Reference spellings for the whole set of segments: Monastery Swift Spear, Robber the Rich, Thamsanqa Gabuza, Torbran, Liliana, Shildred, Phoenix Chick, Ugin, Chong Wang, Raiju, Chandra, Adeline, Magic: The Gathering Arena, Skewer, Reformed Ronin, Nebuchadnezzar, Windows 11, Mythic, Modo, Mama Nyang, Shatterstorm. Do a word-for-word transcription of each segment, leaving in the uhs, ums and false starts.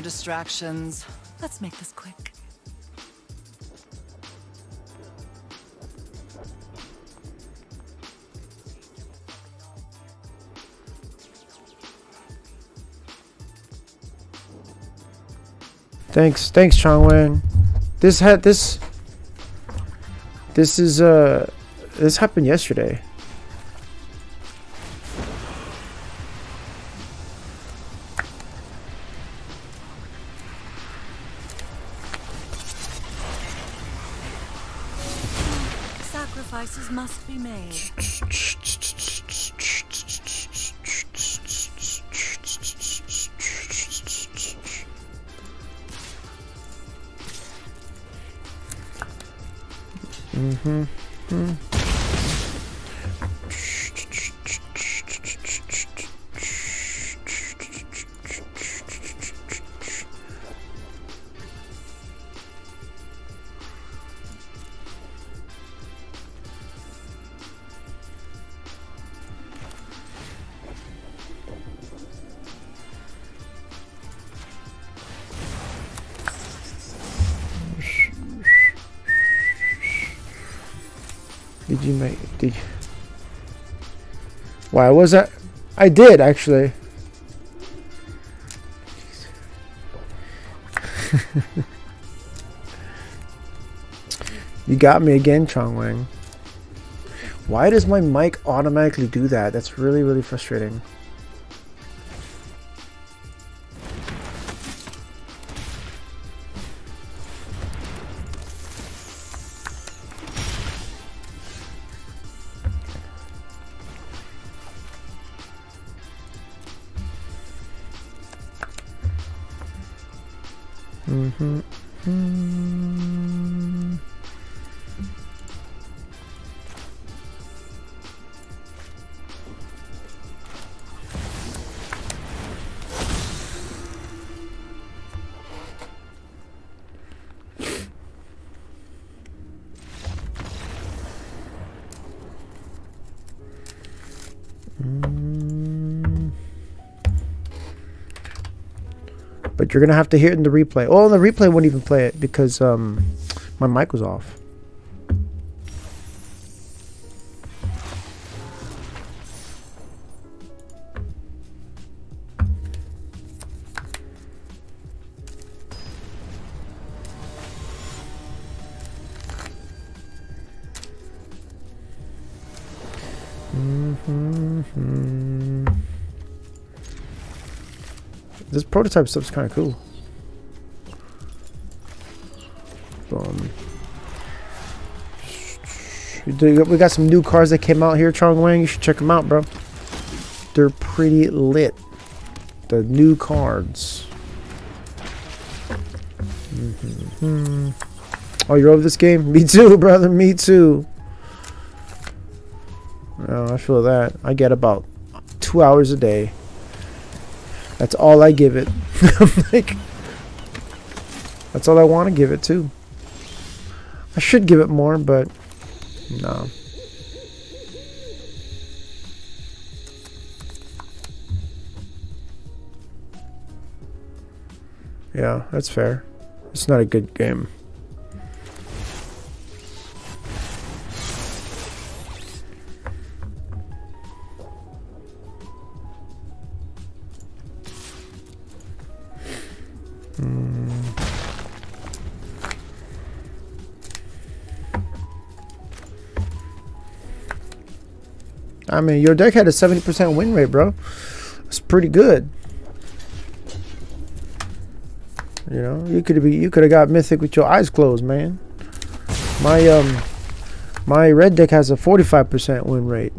more distractions. Let's make this quick. Thanks, thanks, Chong Wang. This had this. This is uh, this happened yesterday. Sacrifices must be made. Mm-hmm. Mm. Did you make? Did you? Why was that? I did actually. You got me again, Chong Wang. Why does my mic automatically do that? That's really, really frustrating. But you're gonna have to hear it in the replay. Oh, the replay wouldn't even play it because um, my mic was off. This prototype stuff's kind of cool. Um, we got some new cars that came out here, Chong Wang. You should check them out, bro. They're pretty lit. The new cards. Mm-hmm. Oh, you're over this game? Me too, brother. Me too. Oh, I feel that. I get about two hours a day. That's all I give it. I'm like, that's all I want to give it to. I should give it more, but no. Yeah, that's fair. It's not a good game. I mean, your deck had a seventy percent win rate, bro. It's pretty good. You know, you could be, you could have got Mythic with your eyes closed, man. My um, my red deck has a forty-five percent win rate,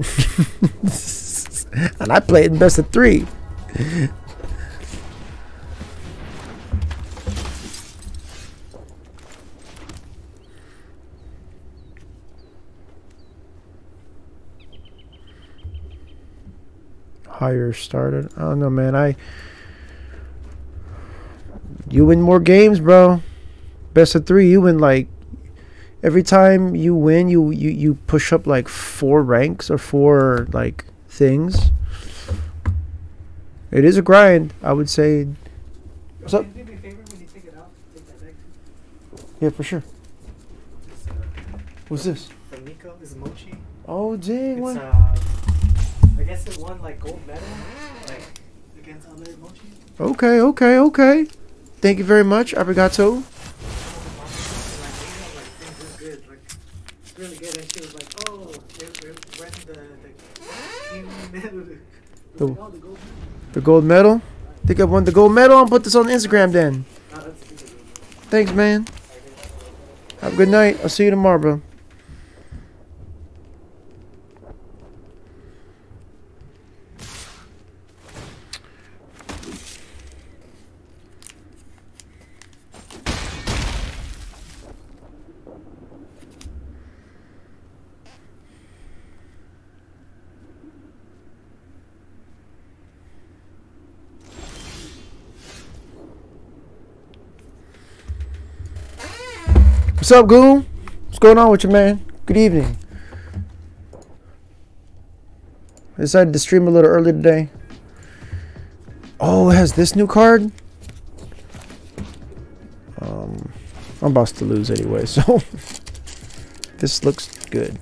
and I played in best of three. Higher started. I don't know, man. I you win more games, bro. Best of three. You win like every time you win, you you you push up like four ranks or four like things. It is a grind, I would say. What's up? pick it up, take that back. Yeah, for sure. This, uh, What's this? From Nico, this is Mochi. Oh, dang. It's, uh, I guess it won like gold medal, like against other Mochi. Okay, okay, okay. Thank you very much. Arigato. Really good, and she was like, oh, it, it went the, the medal. The, like, oh, the, gold medal. The gold medal? I think I won the gold medal and put this on Instagram then. No, that's good. Thanks, man. Have a good night. I'll see you tomorrow, bro. What's up, Ghoul? What's going on with you, man? Good evening. I decided to stream a little early today. Oh, it has this new card? Um, I'm about to lose anyway, so... This looks good.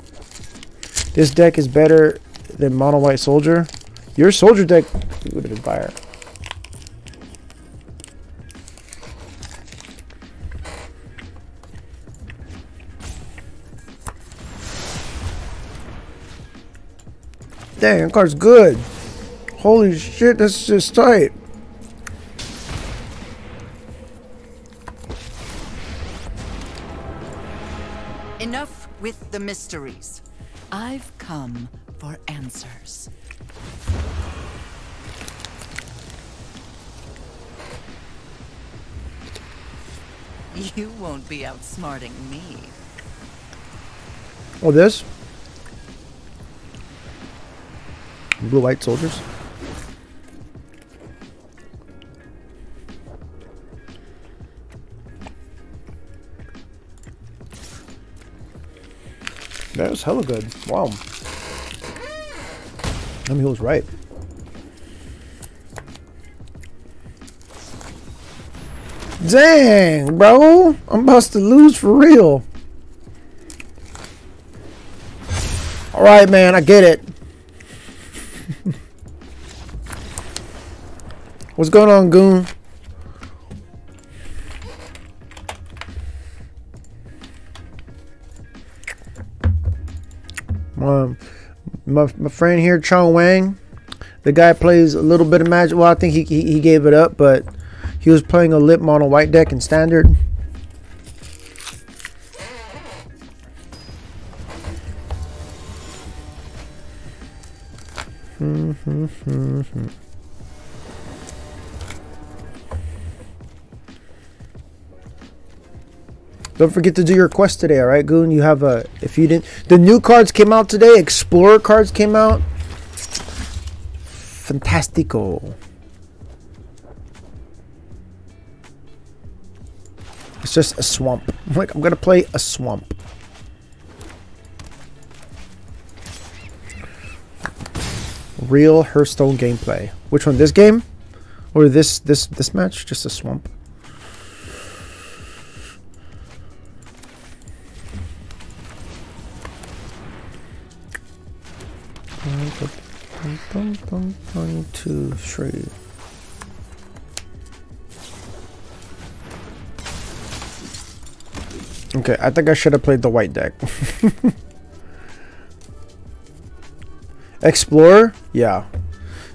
This deck is better than Mono White Soldier. Your Soldier deck would have been fire. Dang, that card's good. Holy shit, that's just tight. Enough with the mysteries. I've come for answers. You won't be outsmarting me. Oh, this? Blue White Soldiers. That was hella good. Wow. I mean, he was right. Dang, bro. I'm about to lose for real. All right, man. I get it. What's going on, Goon? Um, my my friend here, Chong Wang, the guy plays a little bit of Magic. Well, I think he he, he gave it up, but he was playing a lit mono white deck in Standard. Hmm hmm hmm hmm. Don't forget to do your quest today, all right, Goon? You have a... If you didn't... The new cards came out today. Explorer cards came out. Fantastico. It's just a swamp. I'm like, I'm going to play a swamp. Real Hearthstone gameplay. Which one? This game? Or this, this, this match? Just a swamp. One, two, three. Okay, I think I should have played the white deck. Explorer? Yeah.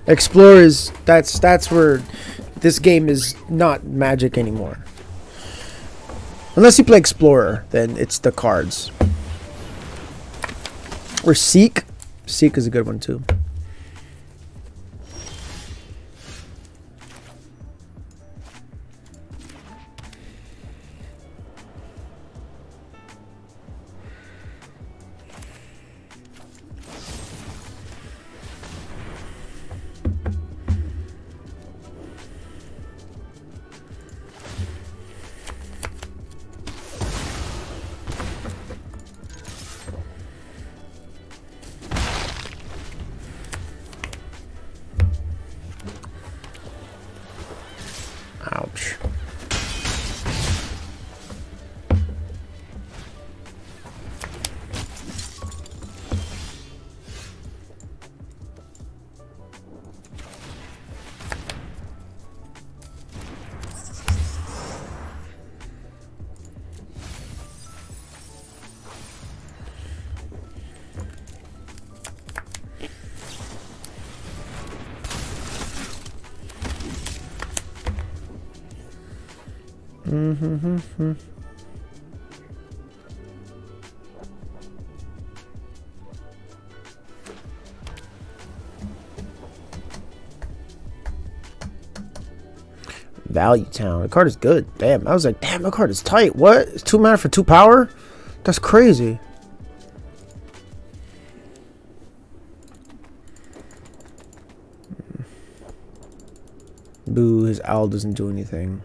Explorer is that's that's where this game is not Magic anymore. Unless you play Explorer, then it's the cards. Or Seek. Seek is a good one too. Value Town. The card is good. Damn. I was like, damn, my card is tight. What? It's two mana for two power? That's crazy. Boo, his owl doesn't do anything.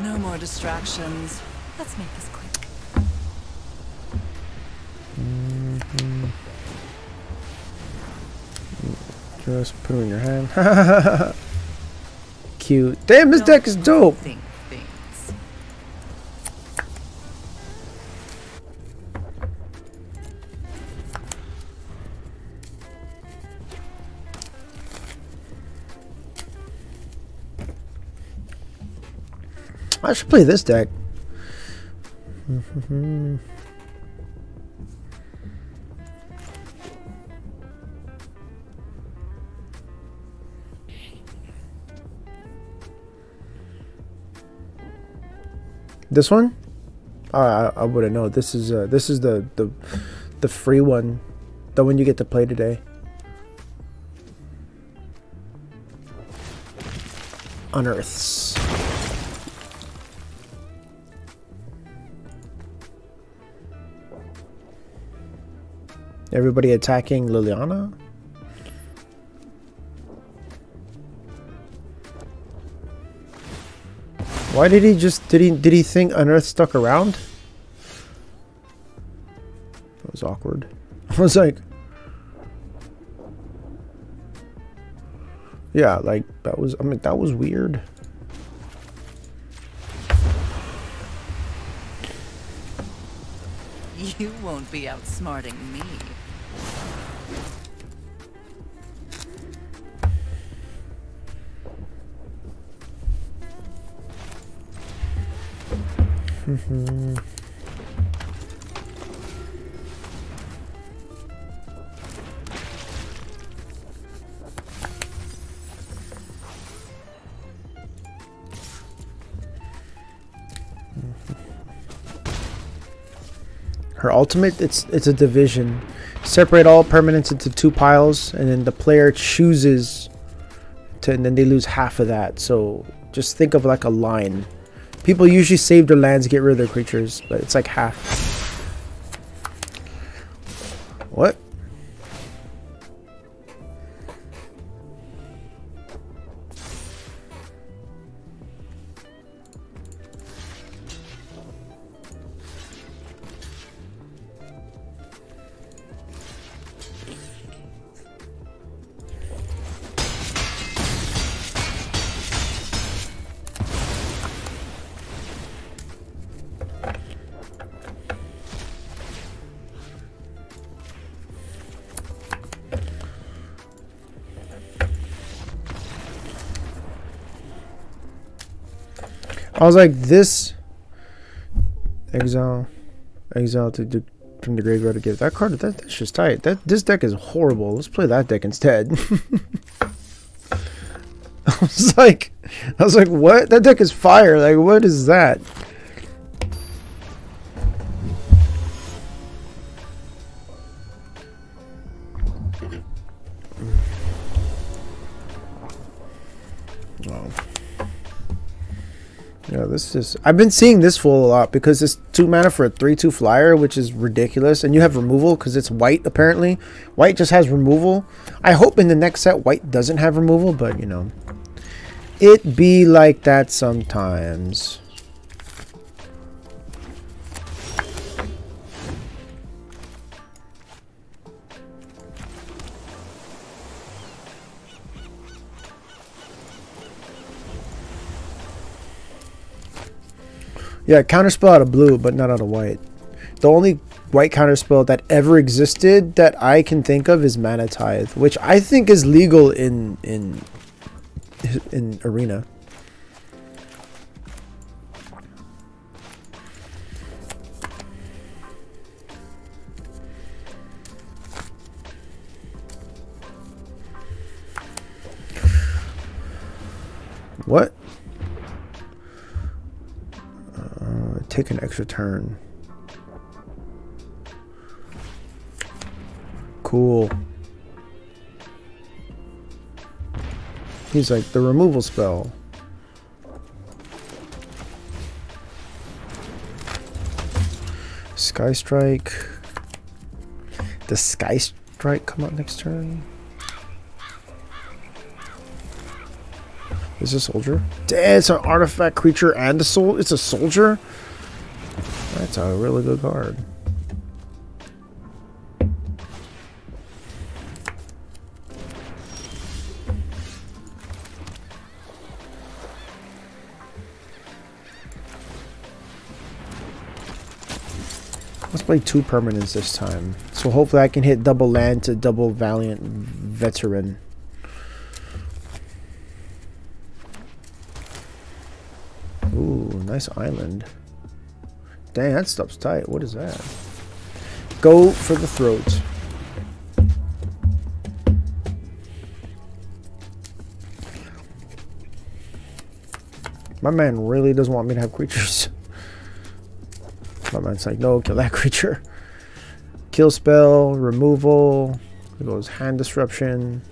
No more distractions. Let's make this quick. Mm-hmm. Just put it in your hand. Cute. Damn, this deck is dope. Think things. I should play this deck. This one? Uh, I I wouldn't know. This is uh this is the the the free one, the one you get to play today. Unearths. Everybody attacking Liliana. Why did he just did he did he think Unearth stuck around? That was awkward. I was like, yeah, like that was I mean that was weird. You won't be outsmarting me. Mm-hmm. Her ultimate, it's it's a division. Separate all permanents into two piles, and then the player chooses to, and then they lose half of that. So just think of like a line. People usually save their lands, get rid of their creatures, but it's like half. What? I was like, this exile, exile to do, from the graveyard to give that card. That, that's just tight. That this deck is horrible. Let's play that deck instead. I was like, I was like, what? That deck is fire. Like, what is that? Yeah, this is. I've been seeing this fool a lot because it's two mana for a three two flyer, which is ridiculous. And you have removal because it's white, apparently. White just has removal. I hope in the next set white doesn't have removal, but you know. It be like that sometimes. Yeah, counterspell out of blue, but not out of white. The only white counterspell that ever existed that I can think of is Mana Tithe, which I think is legal in in in Arena. What? Uh, take an extra turn. Cool. He's like the removal spell. Sky Strike. Does Sky Strike come out next turn? Is it a soldier? Damn, it's an artifact creature and a sol- it's a soldier? That's a really good card. Let's play two permanents this time. So hopefully I can hit double land to double Valiant Veteran. Ooh, nice island. Dang, that stuff's tight. What is that? Go for the throat. My man really doesn't want me to have creatures. My man's like, no, kill that creature. Kill spell, removal. There goes hand disruption.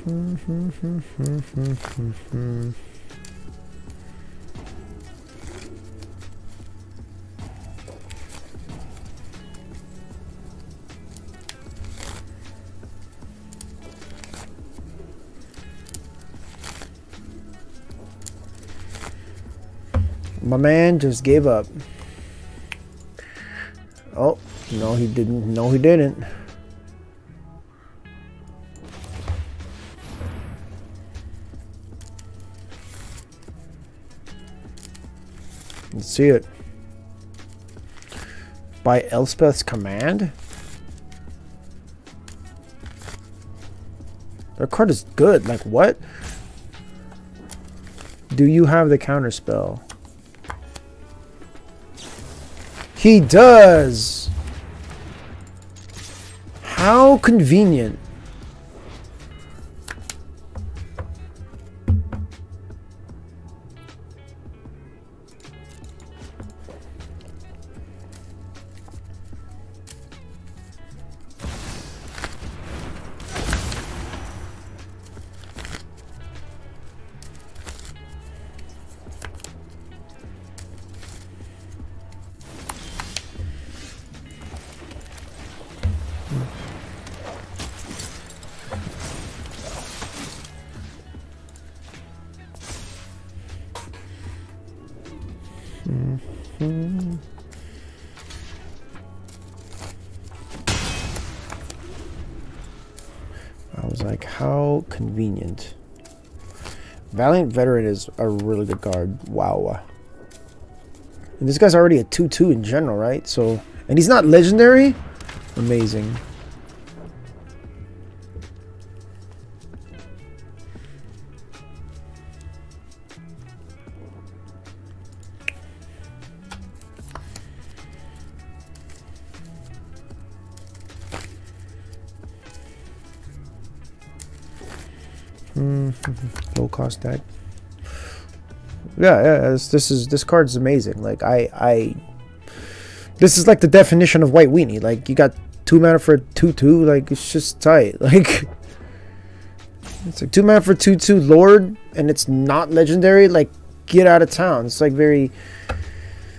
Mm-hmm. My man just gave up. Oh, no he didn't. No he didn't. See it by Elspeth's command. Their card is good. Like what? Do you have the counter spell? He does. How convenient. Convenient. Valiant Veteran is a really good card. Wow. And this guy's already a two two in general, right? So, and he's not legendary? Amazing. Low cost tag. Yeah, yeah. This, this is this card's amazing. Like I, I. This is like the definition of white weenie. Like you got two mana for a two two. Like it's just tight. Like it's like two mana for two two Lord, and it's not legendary. Like get out of town. It's like very.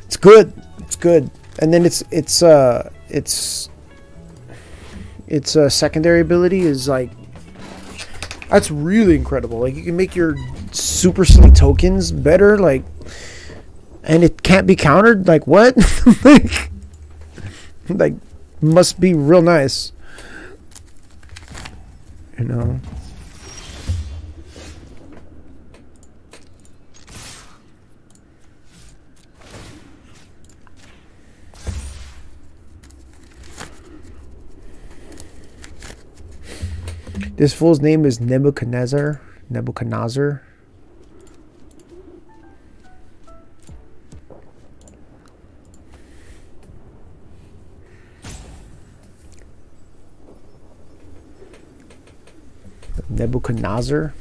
It's good. It's good. And then it's it's uh it's. Its uh, secondary ability is like, that's really incredible. Like, you can make your super sneak tokens better, like, and it can't be countered. Like, what? like, like, must be real nice. You know. This fool's name is Nebuchadnezzar. Nebuchadnezzar. Nebuchadnezzar.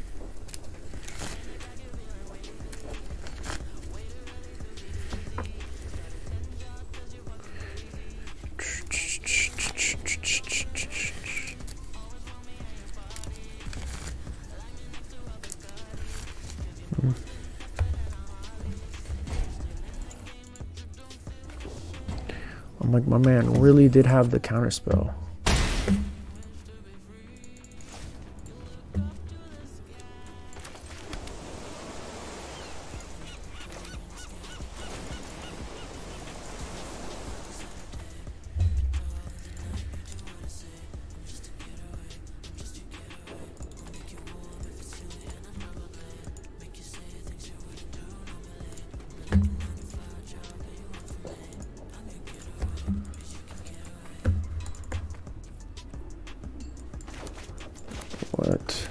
I'm like, my man really did have the counter spell. What?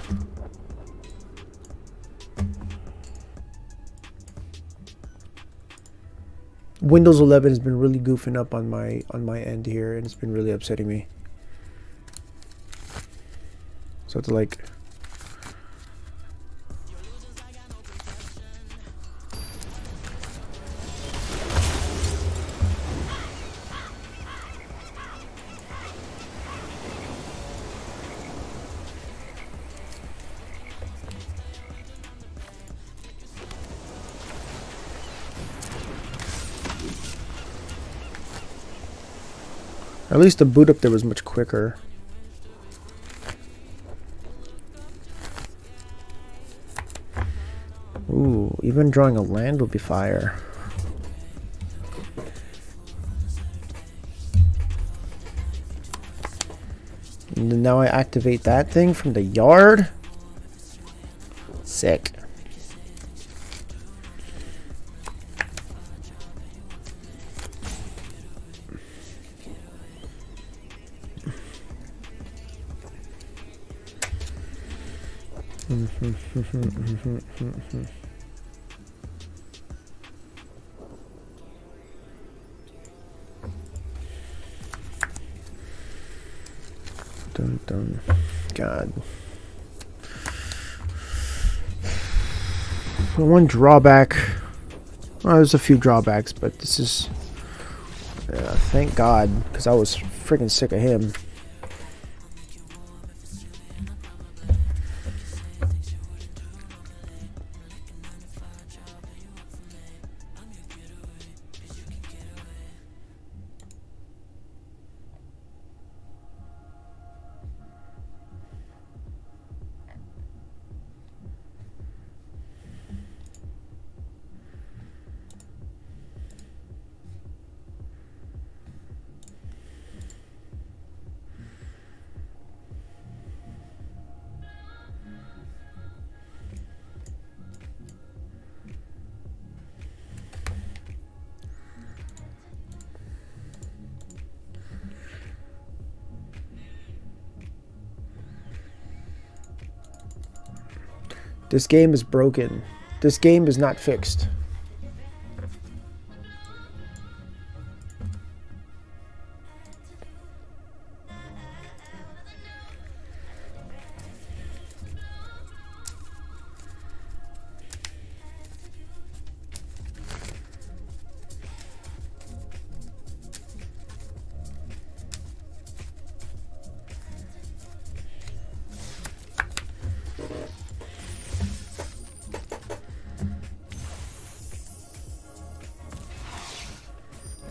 Windows eleven has been really goofing up on my on my end here, and it's been really upsetting me. So it's like, at least the boot up there was much quicker. Ooh, even drawing a land would be fire. And then now I activate that thing from the yard. Sick. Dun dun. God. The one drawback. Well, there's a few drawbacks, but this is. Uh, thank God, because I was freaking sick of him. This game is broken. This game is not fixed.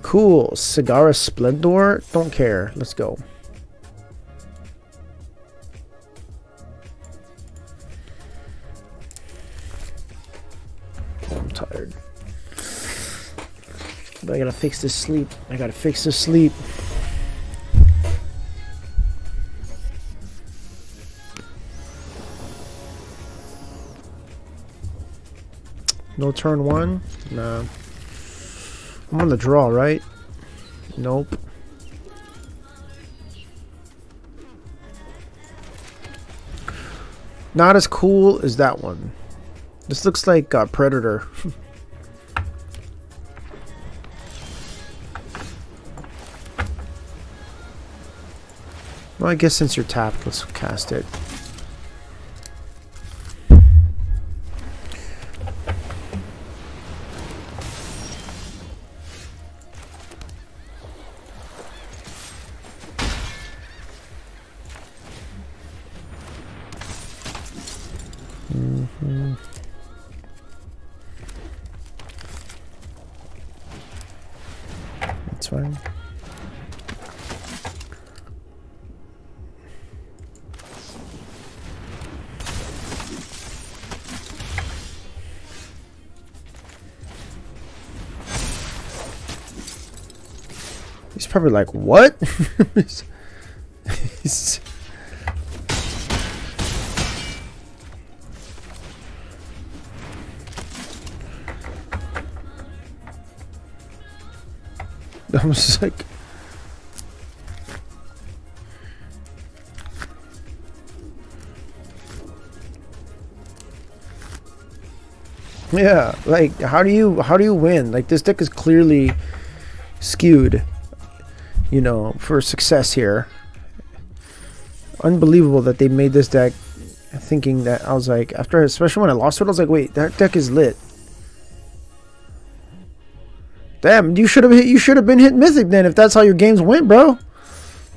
Cool. Cigar Splendor? Don't care. Let's go. tired. But I gotta fix this sleep. I gotta fix this sleep. No turn one? Nah. I'm on the draw, right? Nope. Not as cool as that one. This looks like uh, Predator. Well, I guess since you're tapped, let's cast it. Probably like, what? I'm just like, yeah, like how do you how do you win? Like, this deck is clearly skewed, you know, for success here. Unbelievable that they made this deck thinking that, I was like, after, especially when I lost it, I was like, wait, that deck is lit. Damn, you should have hit, you should have been hit Mythic then if that's how your games went, bro.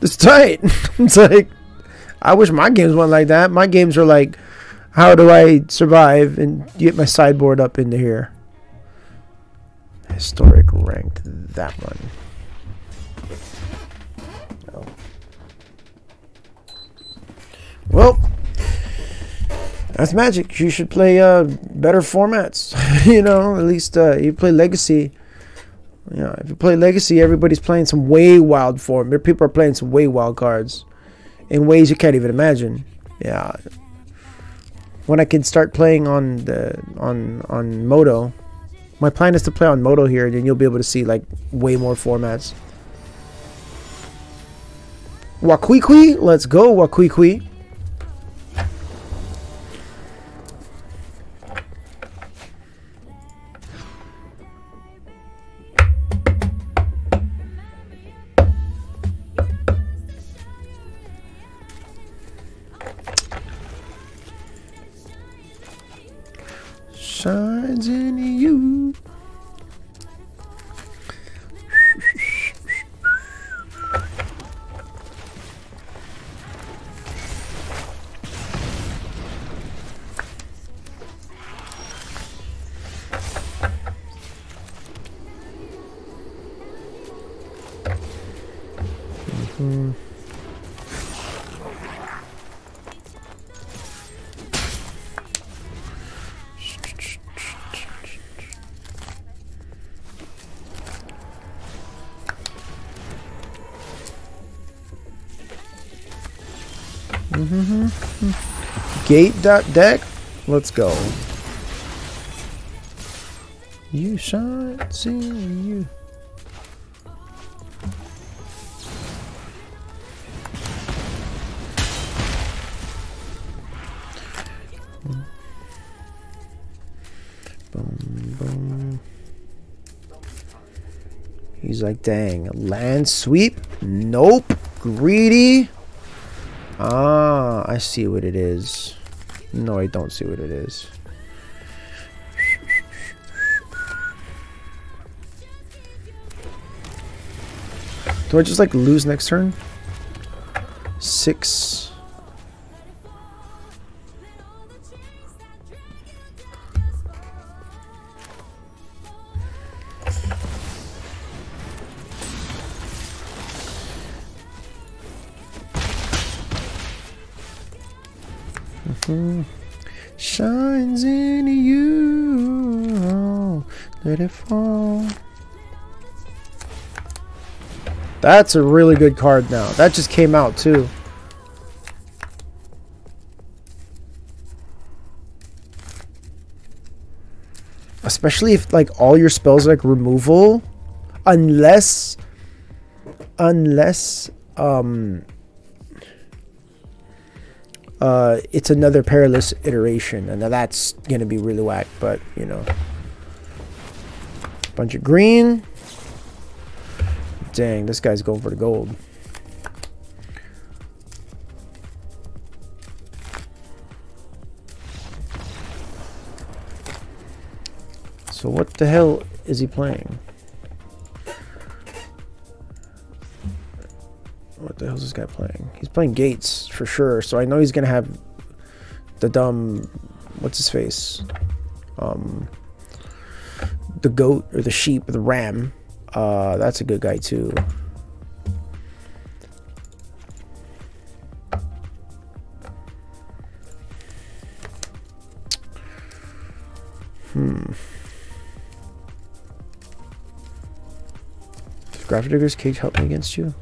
It's tight. It's like, I wish my games went like that. My games are like, how do I survive and get my sideboard up into here? Historic ranked that one. Well, that's Magic. You should play uh, better formats. You know, at least uh, you play Legacy. You know, if you play Legacy, everybody's playing some way wild form. There, people are playing some way wild cards in ways you can't even imagine. Yeah. When I can start playing on the on on Modo, my plan is to play on Modo here. Then you'll be able to see like way more formats. Wakuikui, let's go, Wakuikui. Shines in you. Mm-hmm. Gate that deck. Let's go. You shine, see you. Boom, boom. He's like, dang, land sweep. Nope. Greedy. Ah, I see what it is. No, I don't see what it is. Do I just like lose next turn? Six. Shines in you. Let it fall. That's a really good card now. That just came out too. Especially if like all your spells are, like removal, unless unless um uh it's another perilous iteration, and now that's gonna be really whack. But you know, bunch of green. Dang, this guy's going for the gold. So what the hell is he playing? What the hell is this guy playing? He's playing Gates for sure. So I know he's gonna have the dumb, what's his face, um, the goat or the sheep or the ram. Uh, that's a good guy too. Hmm. Graphic Digger's Cage help me against you?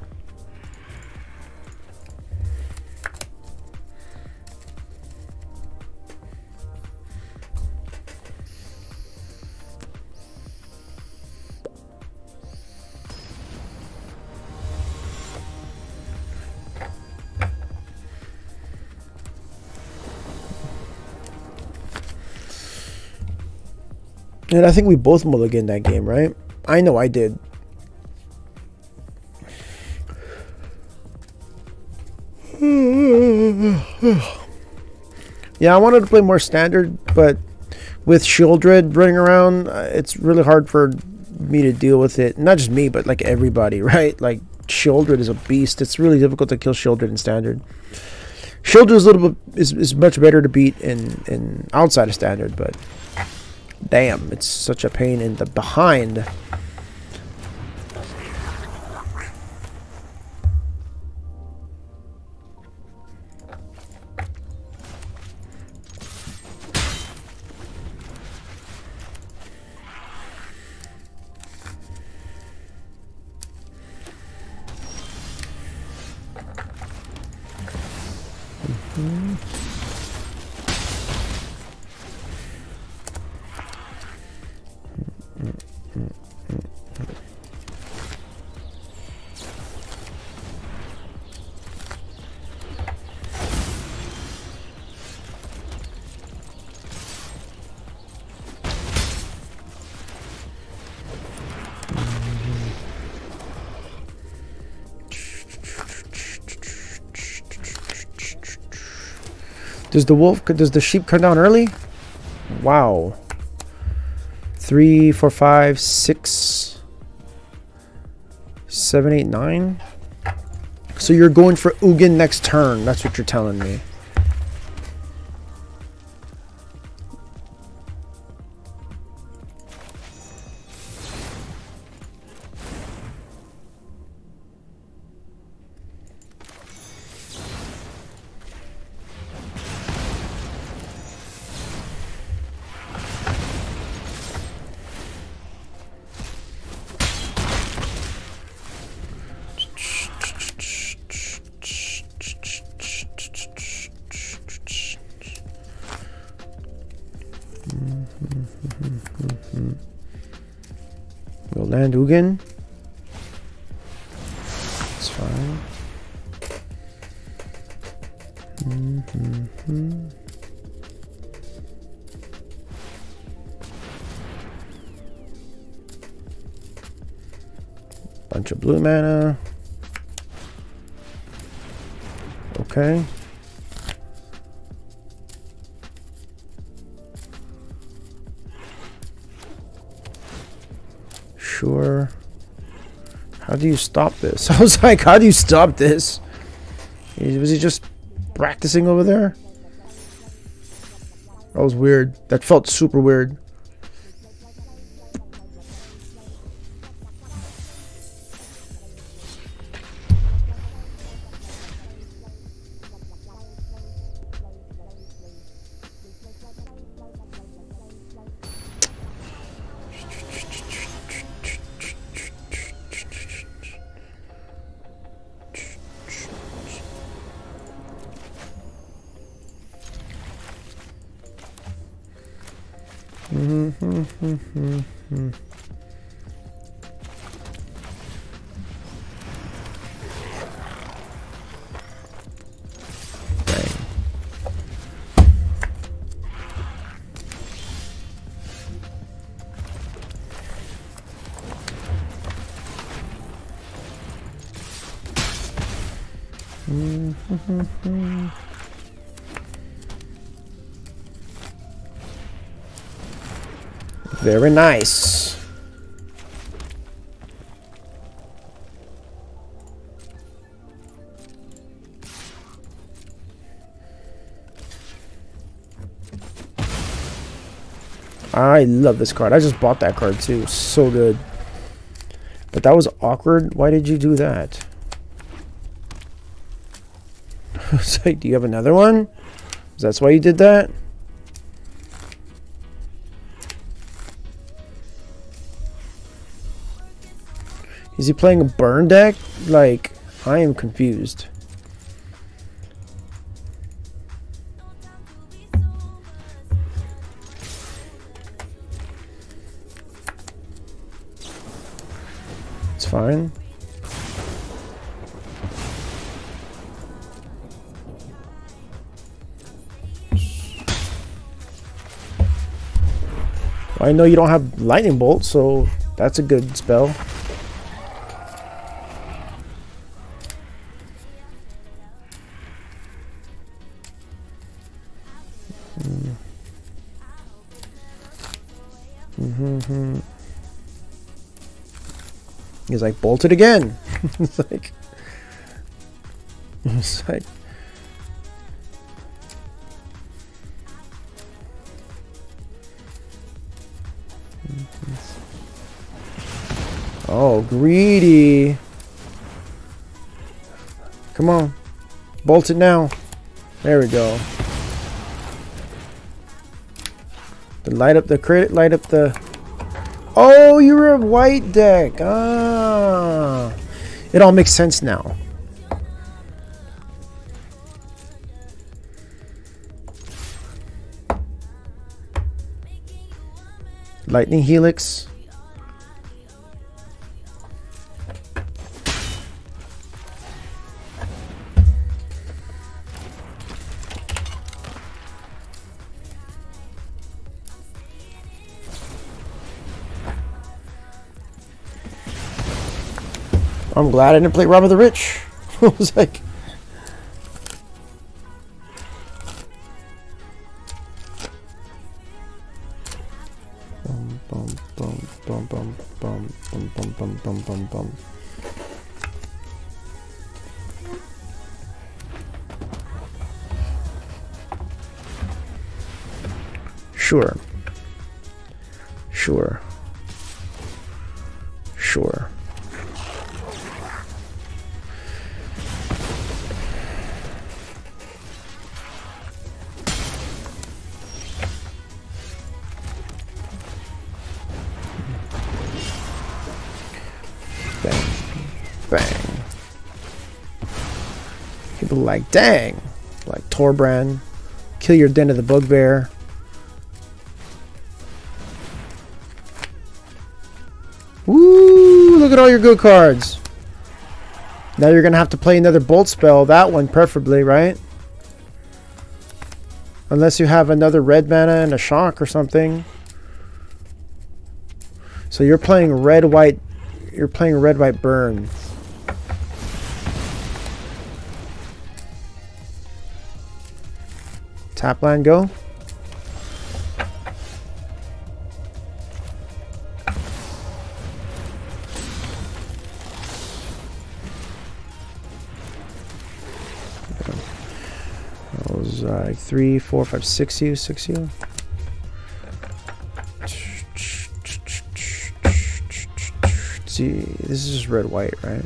And I think we both mulliganed in that game, right? I know I did. Yeah, I wanted to play more standard, but with Shildred running around, uh, it's really hard for me to deal with it. Not just me, but like everybody, right? Like Shildred is a beast. It's really difficult to kill Shildred in standard. Shildred is a little bit is, is much better to beat in in outside of standard, but damn, it's such a pain in the behind. Does the wolf, does the sheep come down early? Wow. Three, four, five, six, seven, eight, nine. So you're going for Ugin next turn. That's what you're telling me. Land Ugin. It's fine. Mm-hmm. Bunch of blue mana. Okay. Sure. How do you stop this? I was like, how do you stop this? Was he just practicing over there? That was weird. That felt super weird. Mm-hmm. Very nice. I love this card. I just bought that card too. So good. But that was awkward. Why did you do that? I was like, do you have another one? That's why you did that? Is he playing a burn deck? Like, I am confused. It's fine. I know you don't have lightning bolt, so that's a good spell. He's like, bolt it again. It's like, it's like, oh, greedy. Come on, bolt it now. There we go. The light up the crit, light up the. Oh, you were a white deck. Ah, it all makes sense now. Lightning Helix. I'm glad I didn't play Robber the Rich. I was like, bum, bum, bum, bum, bum, bum, bum, bum, bum, bum, bum, bum. Sure. Sure. Sure. Like, dang, like Torbran, kill your den of the bugbear. Woo, look at all your good cards. Now you're gonna have to play another bolt spell, that one preferably, right? Unless you have another red mana and a shock or something. So you're playing red white, you're playing red white burn. Tap land, go. That was like uh, three, four, five, six you, six you. See, this is just red white, right?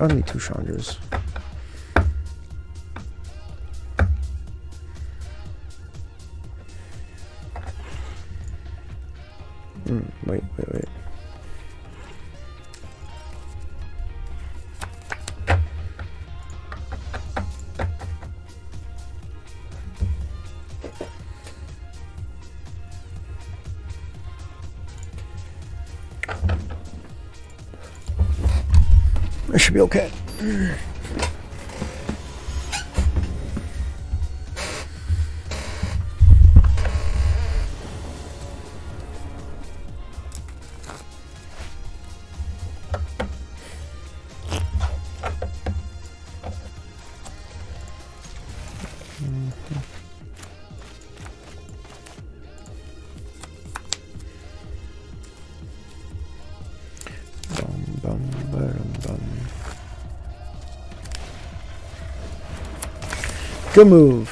Only two Chandras. Hmm, wait, wait, wait. I should be okay. Good move.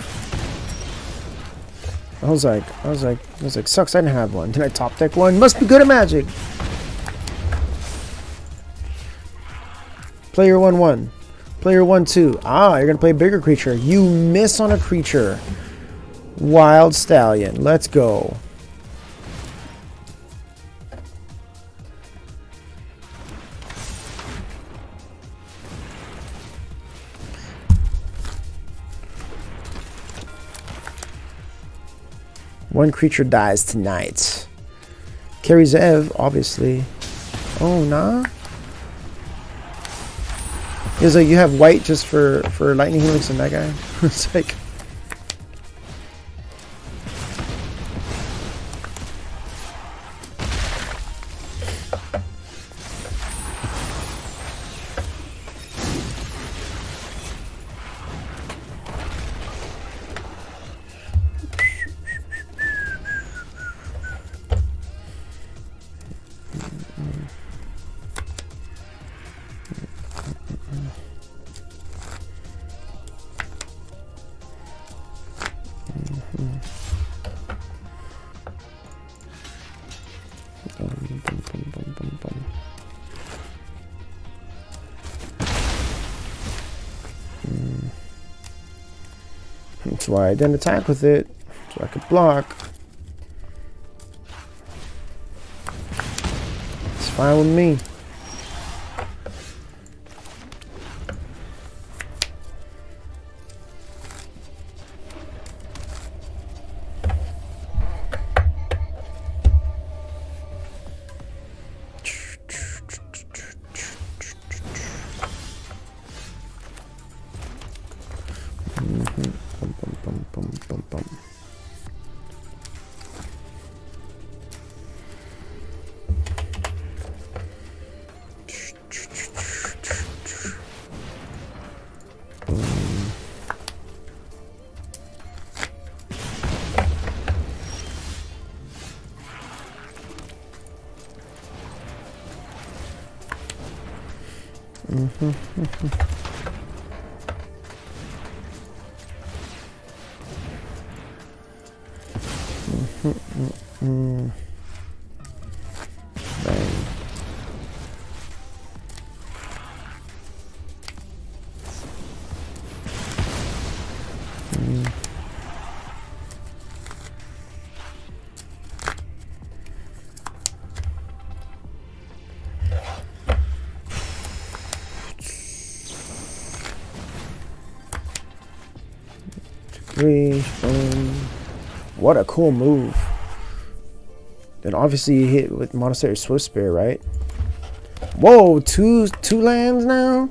I was like, I was like, I was like, sucks I didn't have one. Did I top deck one? Must be good at magic. Player one one. Player one two. Ah, you're gonna play a bigger creature. You miss on a creature. Wild Stallion. Let's go. One creature dies tonight. Carries Ev, obviously. Oh, nah. It's like you have white just for, for lightning helix and that guy. It's like... That's why I didn't attack with it, so I could block. It's fine with me. What a cool move. Then obviously you hit with Monastery Swift Spear, right? Whoa, two two lands now?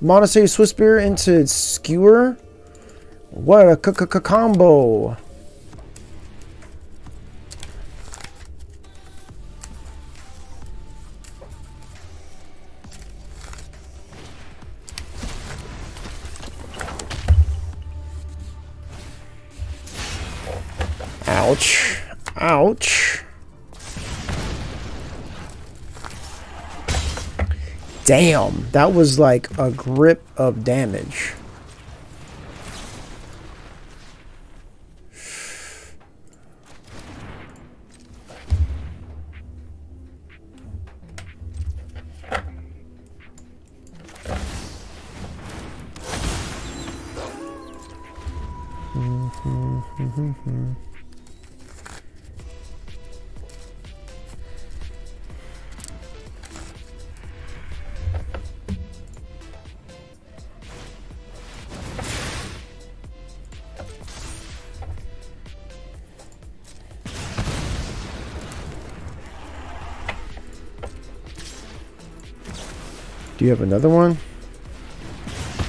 Monastery Swift Spear into Skewer? What a c-c-c-combo. Ouch. Ouch. Damn, that was like a grip of damage. Do you have another one?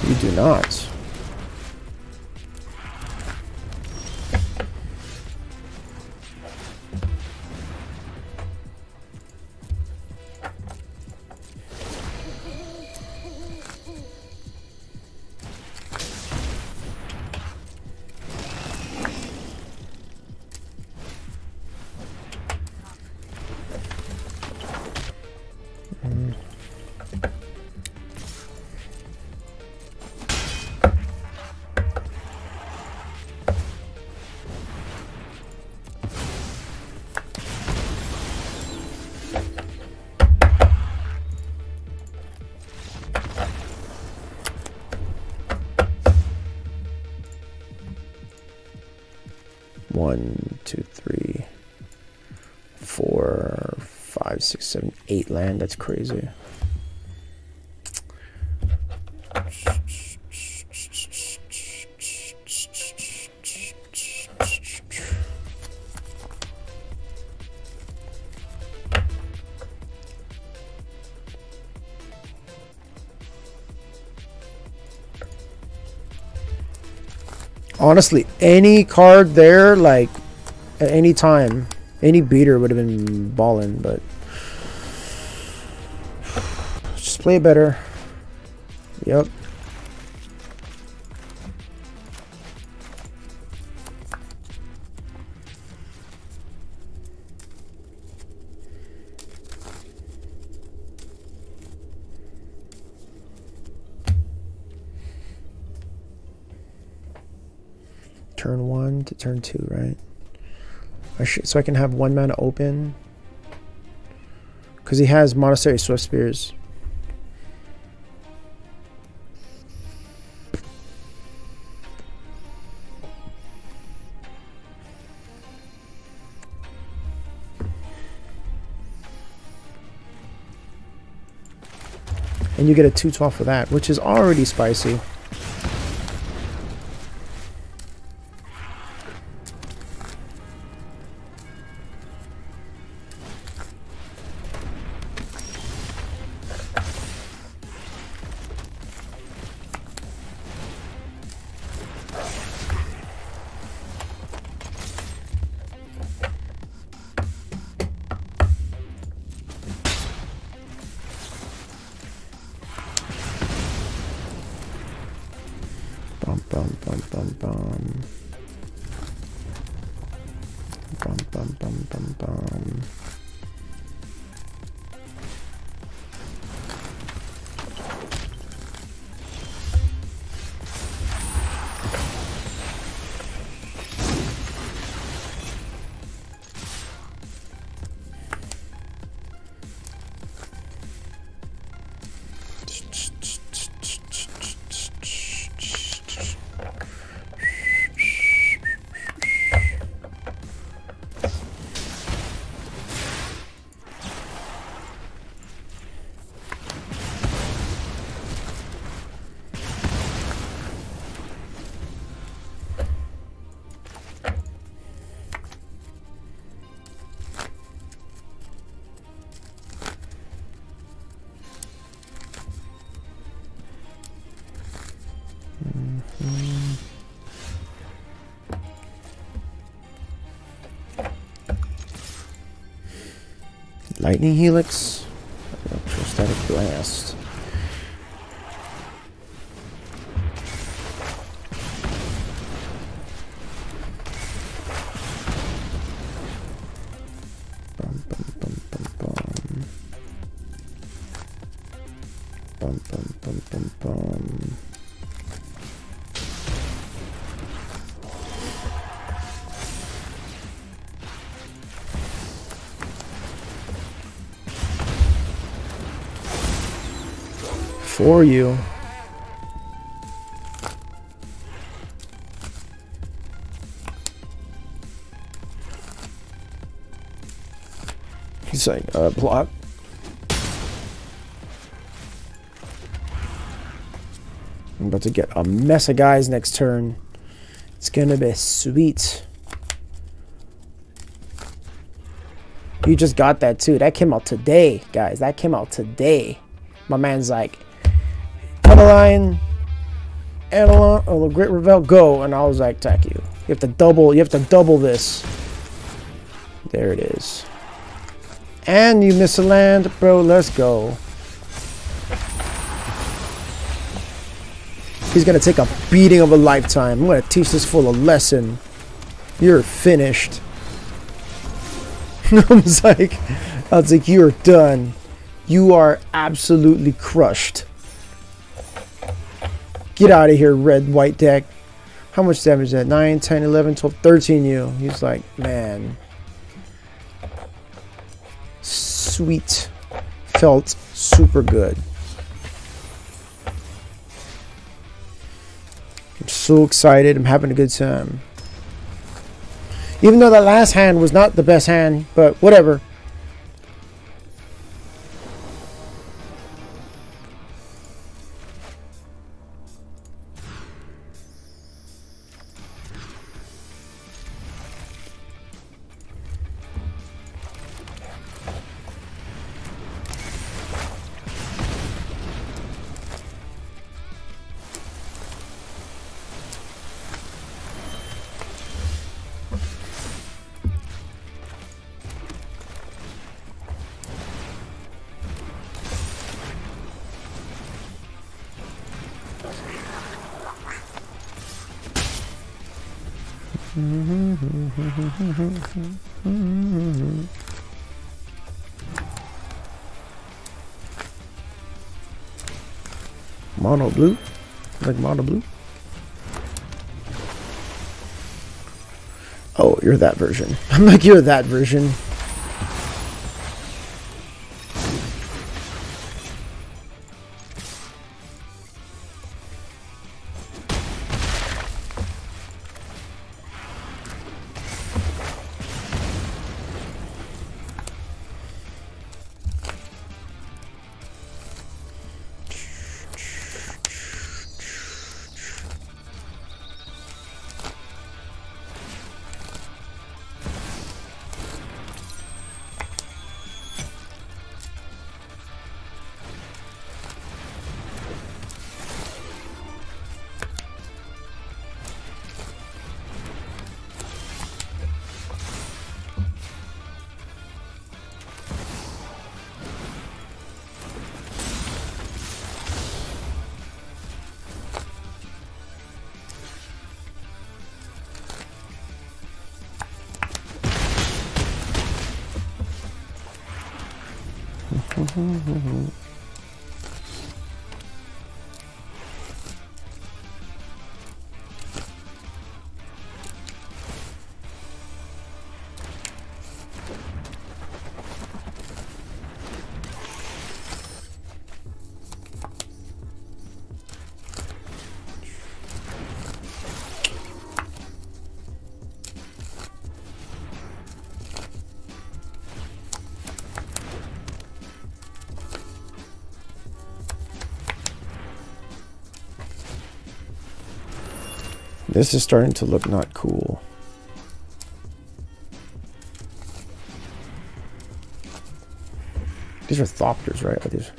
You do not. Eight land, that's crazy. Honestly, any card there, like at any time, any beater would have been ballin', but play better. Yep. Turn one to turn two, right? I should, so I can have one mana open. Because he has Monastery Swift Spears. And you get a two twelve for that, which is already spicy. Lightning Helix, Electrostatic Blast. Bum, bum, bum, bum, bum. Bum, bum, bum, bum, bum. For you. He's like, uh, block. I'm about to get a mess of guys next turn. It's gonna be sweet. You just got that too. That came out today, guys. That came out today. My man's like, Adeline, Adeline, oh, Great Revel, go, and I'll attack you. You have to double, you have to double this. There it is. And you miss a land, bro, let's go. He's gonna take a beating of a lifetime. I'm gonna teach this fool a lesson. You're finished. I was like, I was like, you're done. You are absolutely crushed. Get out of here, red, white deck. How much damage is that? nine, ten, eleven, twelve, thirteen you. He's like, man. Sweet. Felt super good. I'm so excited. I'm having a good time. Even though that last hand was not the best hand, but whatever. Mono blue, like mono blue. Oh, you're that version. I'm like, you're that version. This is starting to look not cool. These are Thopters, right? Are these?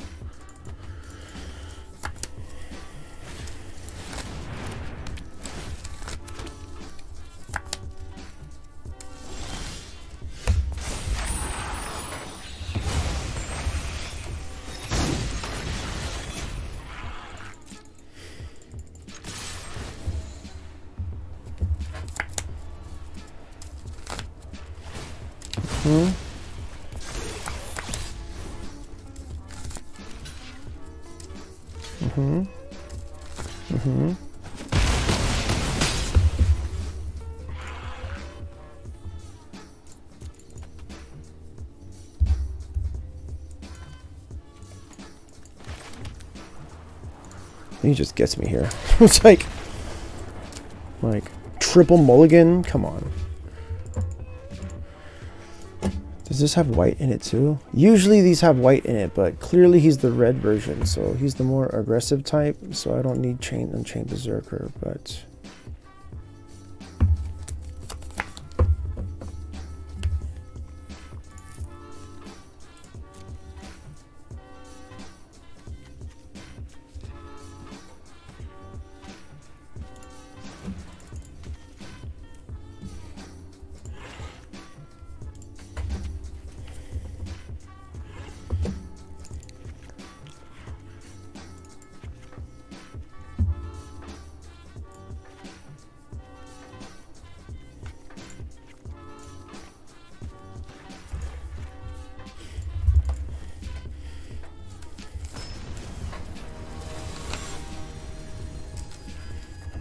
He just gets me here. It's like, like triple mulligan. Come on. Does this have white in it too? Usually these have white in it, but clearly he's the red version, so he's the more aggressive type. So I don't need chain unchained berserker, but.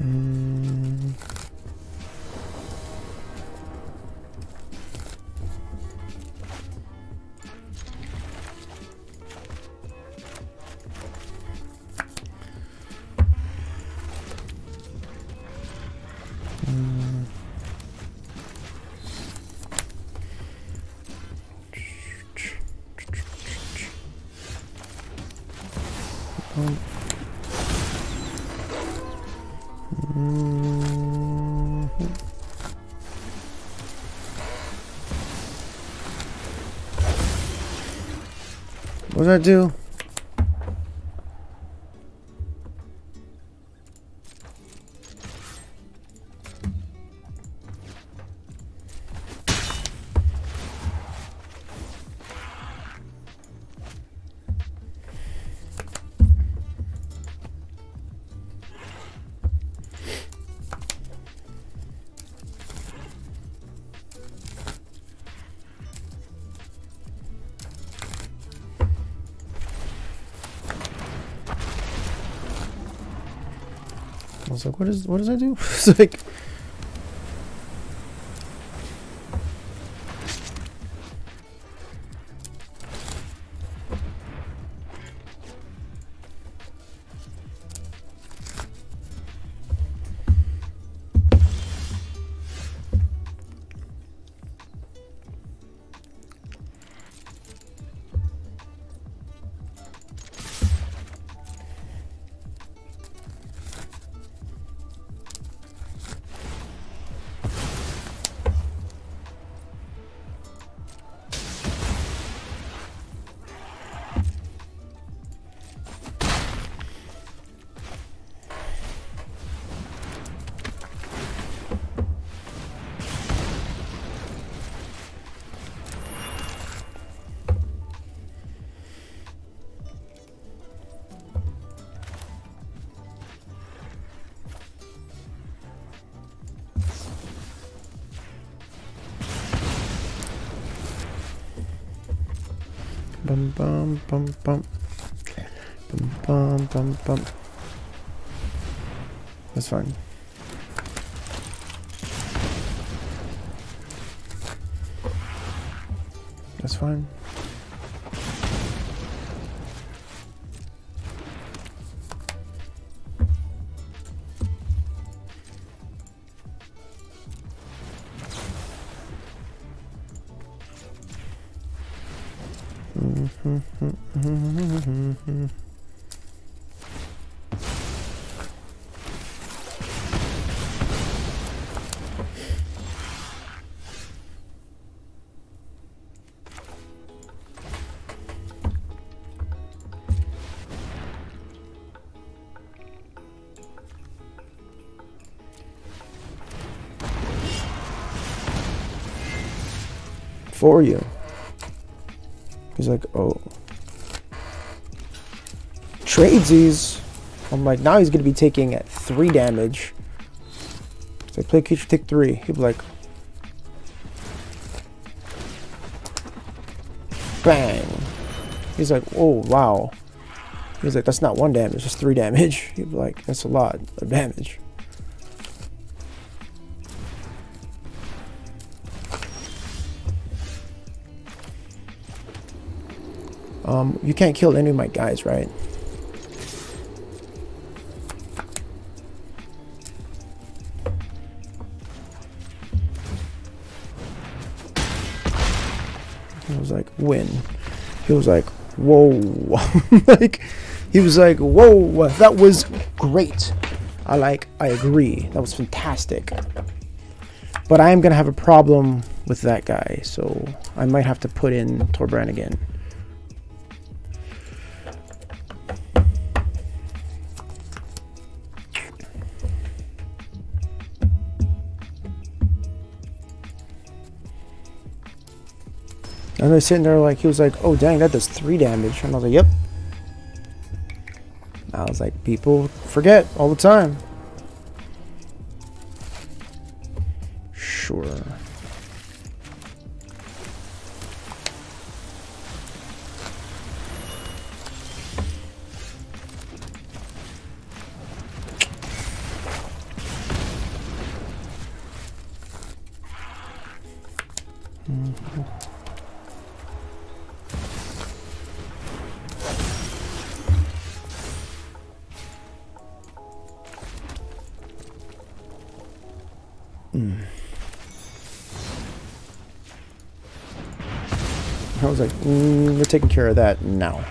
Mm. Mm. Um. What did I do? I was like, what is, what does I do? It's like, bum bum bum bum bum bum bum bum. That's fine. That's fine. For you. He's like, oh. Tradesies. I'm like, now he's gonna be taking at three damage. It's like, play creature, take three. He'd be like, bang. He's like, oh wow. He's like, that's not one damage, that's three damage. He'd be like, that's a lot of damage. Um, you can't kill any of my guys, right? I was like, win. He was like, whoa. Like, he was like, whoa, that was great. I like, I agree. That was fantastic. But I am going to have a problem with that guy, so I might have to put in Torbran again. And they're sitting there like, he was like, oh dang, that does three damage. And I was like, yep. And I was like, people forget all the time. Sure. I was like, mm, we're taking care of that now.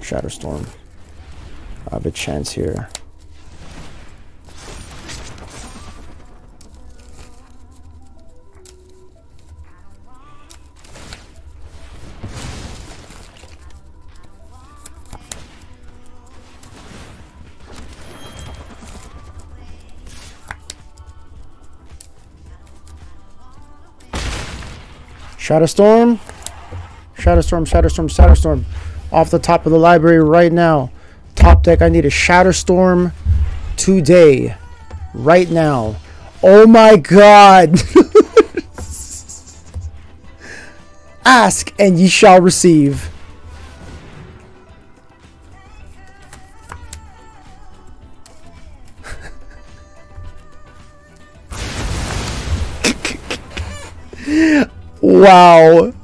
Shatterstorm. I have a chance here. Shatterstorm. Shatterstorm, Shatterstorm, Shatterstorm. Off the top of the library right now. Top deck, I need a Shatterstorm today. Right now. Oh my god. Ask and ye shall receive. Wow.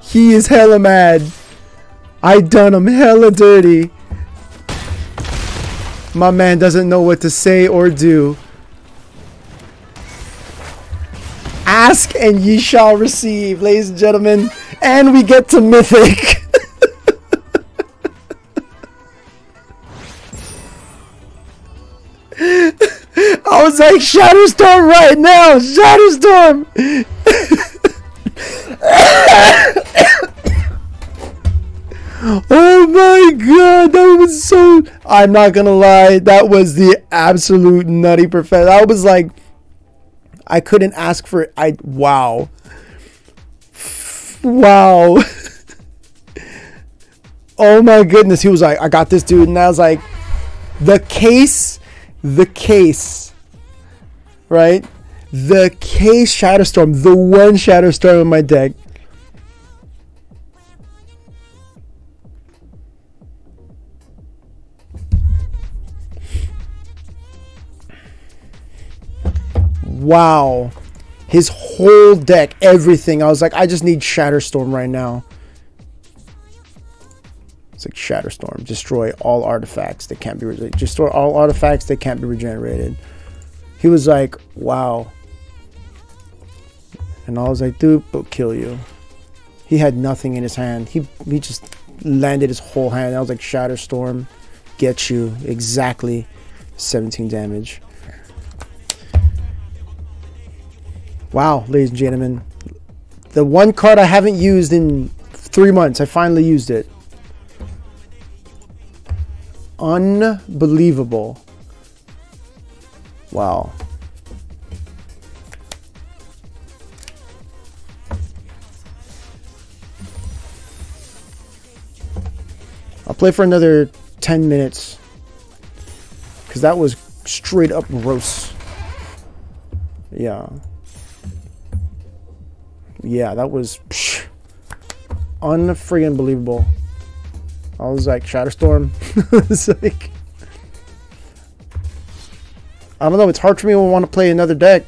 He is hella mad. I done him hella dirty. My man doesn't know what to say or do. Ask and ye shall receive, ladies and gentlemen. And we get to Mythic. I was like, Shatterstorm right now. Shatterstorm. Oh my god, that was so... I'm not gonna lie, that was the absolute nutty perfection. I was like, I couldn't ask for it. I... Wow. Wow. Oh my goodness, he was like, I got this dude. And I was like, the case, the case, right? The case Shatterstorm, the one Shatterstorm in my deck. Wow, his whole deck, everything. I was like, I just need Shatterstorm right now. It's like Shatterstorm, destroy all artifacts that can't be regenerated. Destroy all artifacts that can't be regenerated. He was like, wow. And I was like, dude, we'll kill you. He had nothing in his hand. He he just landed his whole hand. I was like, Shatterstorm, get you exactly seventeen damage. Wow, ladies and gentlemen, the one card I haven't used in three months, I finally used it. Unbelievable. Wow. I'll play for another ten minutes, because that was straight up gross. Yeah. Yeah, that was... Psh. unfreaking believable. I was like, Shatterstorm. It's like, I don't know. It's hard for me to want to play another deck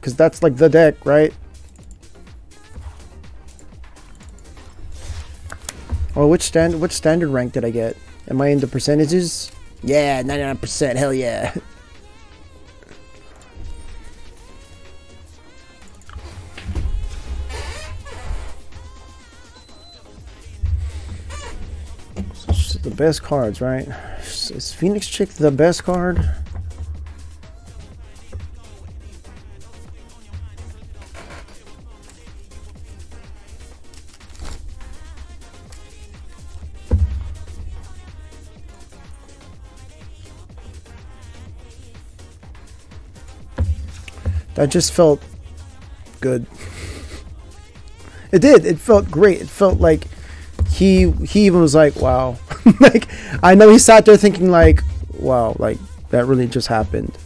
because that's like the deck, right? Oh, which stand? What standard rank did I get? Am I into percentages? Yeah, ninety-nine percent. Hell yeah. The best cards, right? Is Phoenix Chick the best card? That just felt good. It did. It felt great. It felt like he he even was like, wow. Like, I know he sat there thinking like, wow, like that really just happened.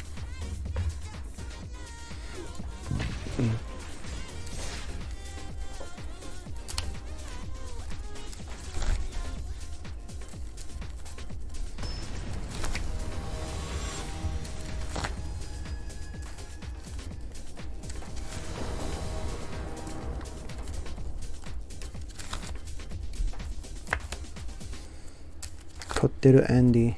Potato Andy.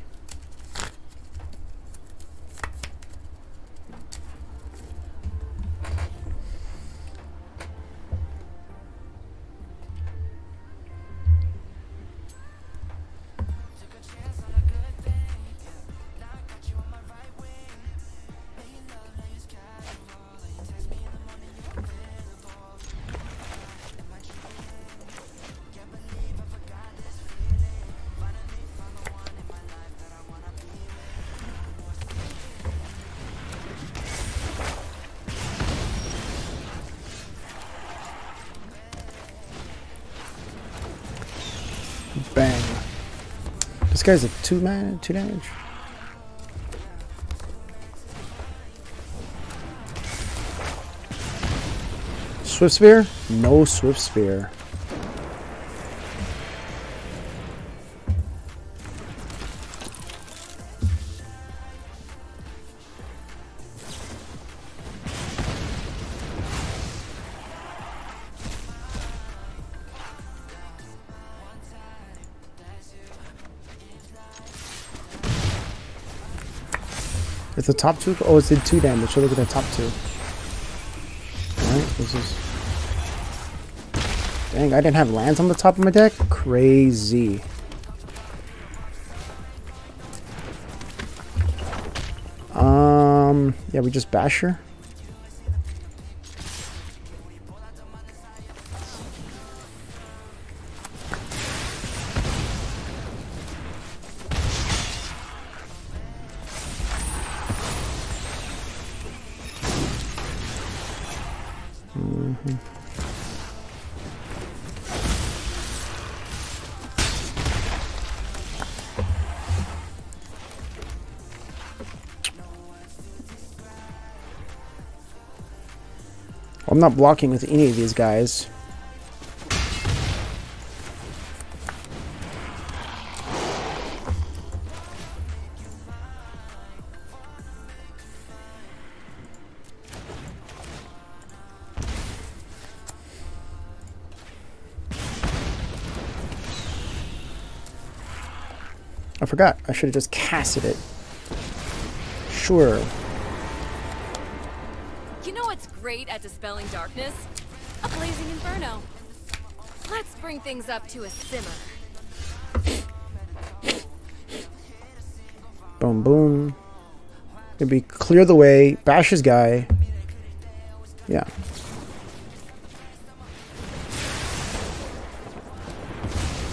Bang. This guy's a two man, two damage. Swift Spear? No Swift Spear. The top two? Oh, it did two damage. So look at the top two. Alright, this is. Dang, I didn't have lands on the top of my deck? Crazy. Um, yeah, we just bash her. I'm not blocking with any of these guys. I forgot. I should have just casted it. Sure. Great at dispelling darkness, a blazing inferno. Let's bring things up to a simmer. Boom, boom. It'd be clear the way, bash his guy. Yeah.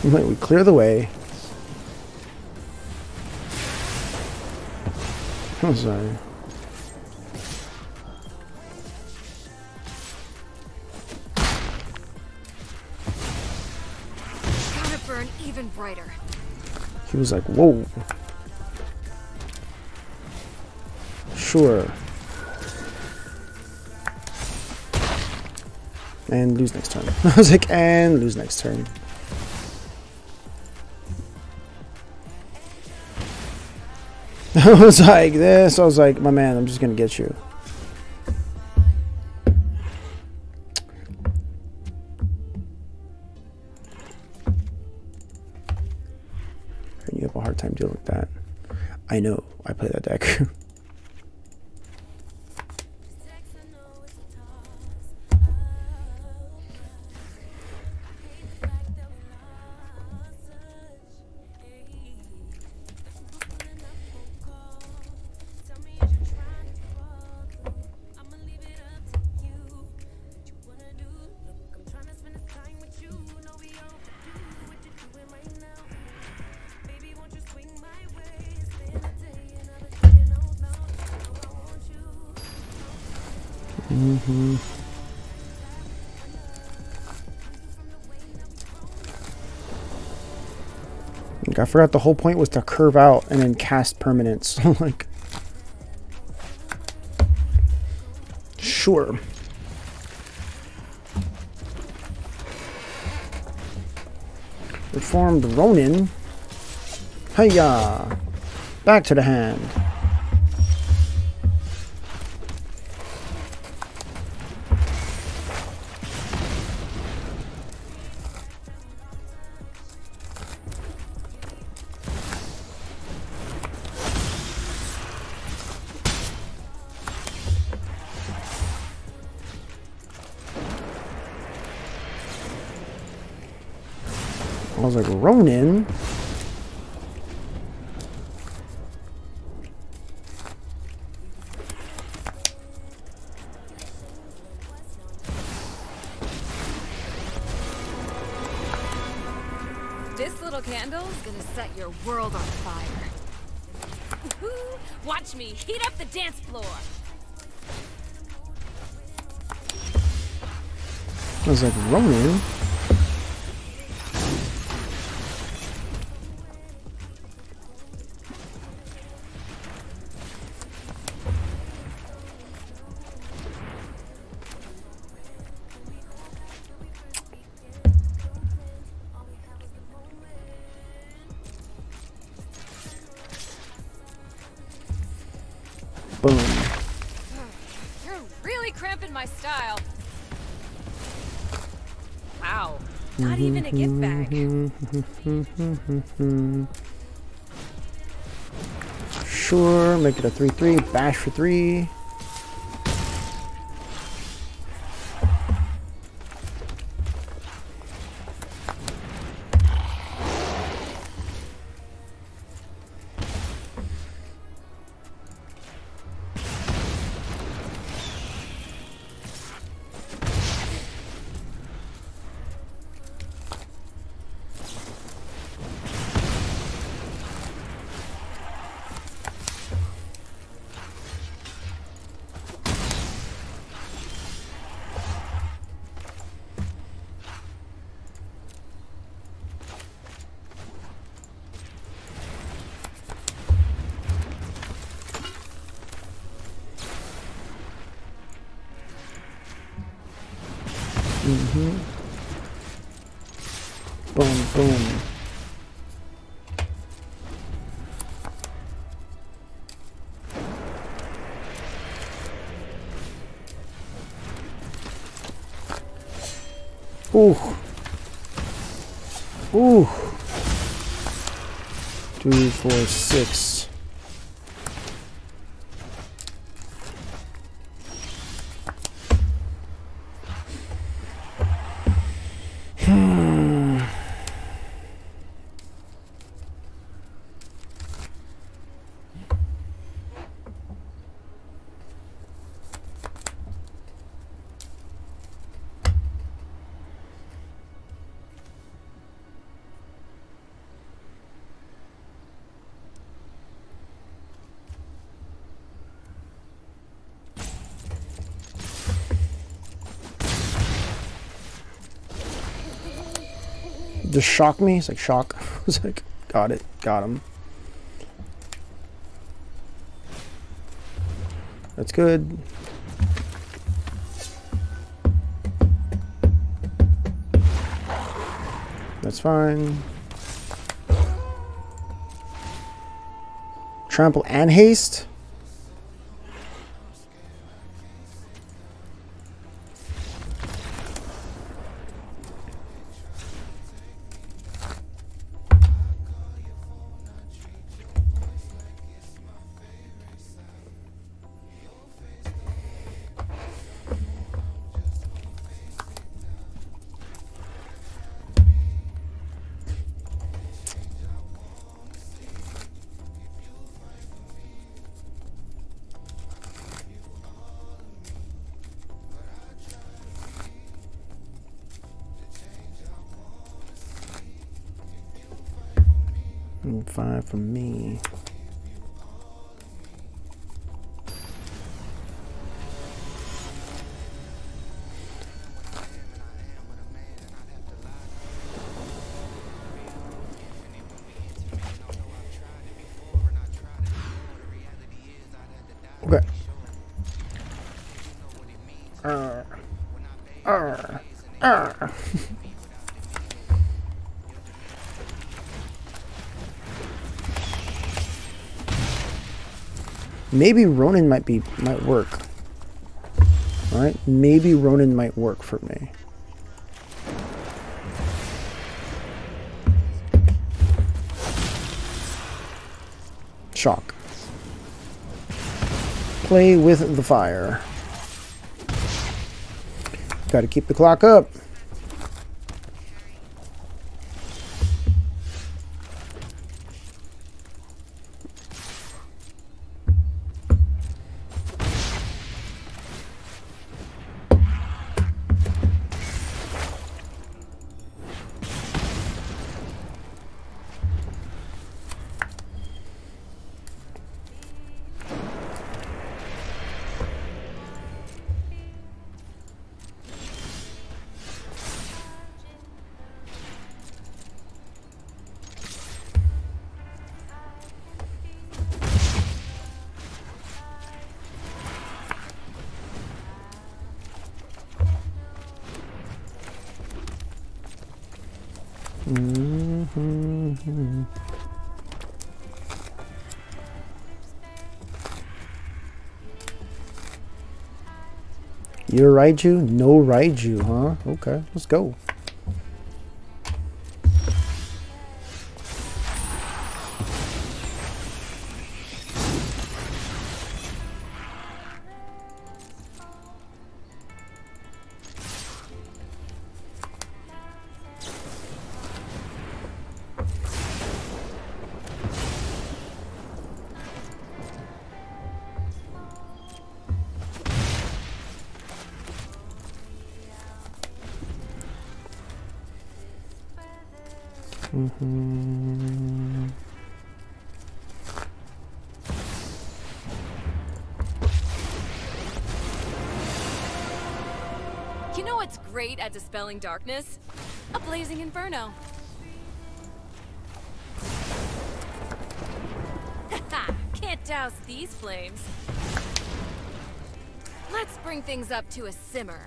We clear the way. I'm sorry. He was like, whoa. Sure. And lose next turn. I was like, and lose next turn. I was like this. I was like, my man, I'm just going to get you. You have a hard time dealing with that. I know. I play that deck. Mm-hmm. Like, I forgot the whole point was to curve out and then cast permanence. Like, sure. Reformed Ronin. Hiya! Back to the hand. I was like, Ronin? This little candle's gonna set your world on fire. Woo-hoo. Watch me heat up the dance floor. I was like, Ronin? Boom. You're really cramping my style. Wow. Not even a gift bag. Sure, make it a three three. Bash for three. Mm-hmm. Boom, boom. Ooh. Ooh. Two, four, six. Just shock me. It's like shock. It's like got it, got him. That's good. That's fine. Trample and haste. Five from me. Okay. Uh, uh, uh. Maybe Ronin might be might work. All right, maybe Ronin might work for me. Shock. Play with the fire. Got to keep the clock up. You're Raiju? No Raiju, huh? Okay, let's go. Mm-hmm. You know what's great at dispelling darkness? A blazing inferno. Haha, can't douse these flames. Let's bring things up to a simmer.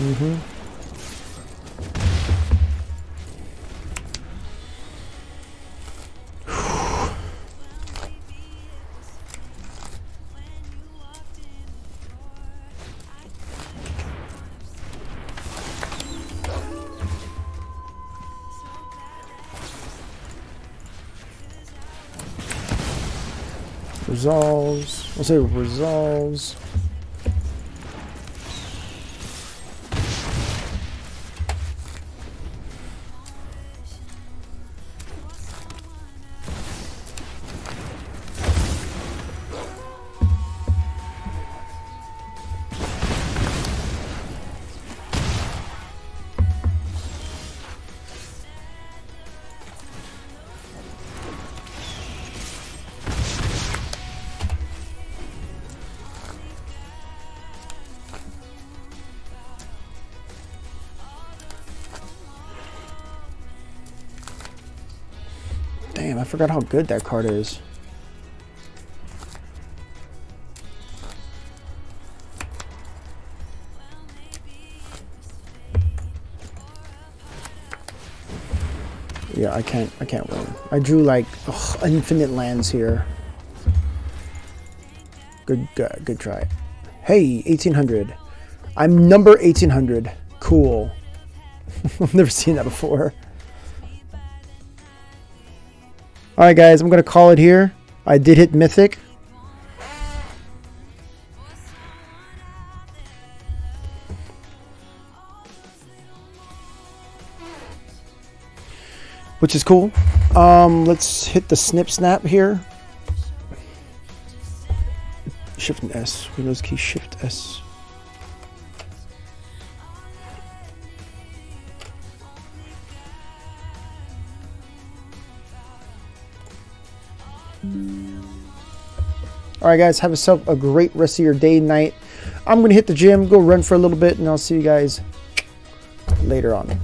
Mm-hmm. Resolves. I'll say resolves. I forgot how good that card is. Yeah, I can't I can't win. I drew like ugh, infinite lands here. Good uh, good try. Hey, eighteen hundred. I'm number eighteen hundred. Cool. I've never seen that before. Alright guys, I'm going to call it here. I did hit Mythic. Which is cool. Um, let's hit the snip snap here. Shift and S. Windows key, Shift S. Alright guys, have yourself a great rest of your day, night. I'm going to hit the gym, go run for a little bit, and I'll see you guys later on.